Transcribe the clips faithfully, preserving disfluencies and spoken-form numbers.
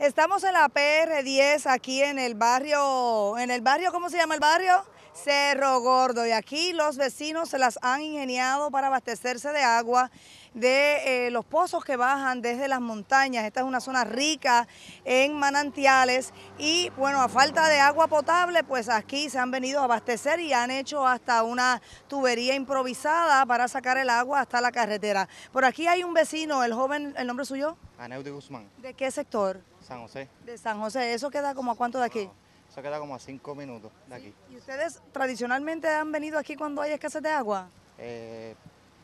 Estamos en la P R diez aquí en el barrio, en el barrio, ¿cómo se llama el barrio? Cerro Gordo, y aquí los vecinos se las han ingeniado para abastecerse de agua de eh, los pozos que bajan desde las montañas. Esta es una zona rica en manantiales y, bueno, a falta de agua potable, pues aquí se han venido a abastecer y han hecho hasta una tubería improvisada para sacar el agua hasta la carretera. Por aquí hay un vecino, el joven, ¿el nombre suyo? Aneu de Guzmán. ¿De qué sector? San José. De San José. ¿Eso queda como a cuánto de aquí? No. Eso queda como a cinco minutos de aquí. ¿Y ustedes tradicionalmente han venido aquí cuando hay escasez de agua? Eh,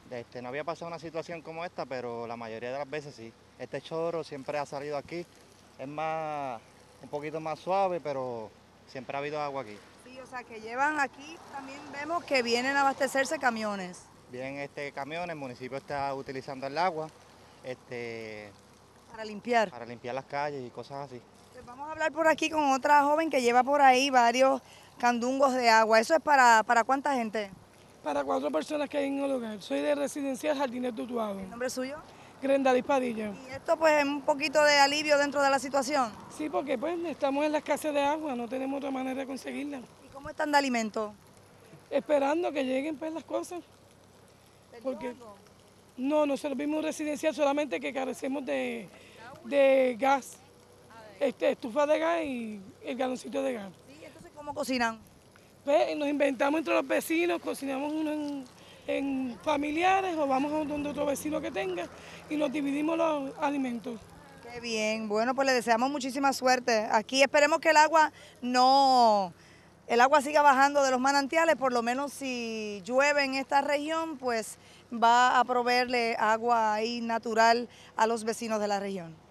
este, no había pasado una situación como esta, pero la mayoría de las veces sí. Este chorro siempre ha salido aquí. Es más, un poquito más suave, pero siempre ha habido agua aquí. Sí, o sea que llevan aquí, también vemos que vienen a abastecerse camiones. Vienen este, camiones, el municipio está utilizando el agua. Este, para limpiar. Para limpiar las calles y cosas así. Vamos a hablar por aquí con otra joven que lleva por ahí varios candungos de agua. ¿Eso es para, para cuánta gente? Para cuatro personas que hay en el hogar. Soy de Residencial Jardiner Tutuado. ¿El nombre suyo? Grendalís Padilla. ¿Y esto pues es un poquito de alivio dentro de la situación? Sí, porque pues estamos en la escasez de agua, no tenemos otra manera de conseguirla. ¿Y cómo están de alimento? Esperando que lleguen pues las cosas. Porque no, nosotros vimos un residencial, solamente que carecemos de, de gas. Este, estufa de gas y el galoncito de gas. Sí, entonces, ¿cómo cocinan? Pues nos inventamos entre los vecinos, cocinamos uno en, en familiares o vamos a donde otro vecino que tenga y nos dividimos los alimentos. Qué bien, bueno, pues le deseamos muchísima suerte. Aquí esperemos que el agua no... el agua siga bajando de los manantiales, por lo menos si llueve en esta región, pues va a proveerle agua ahí natural a los vecinos de la región.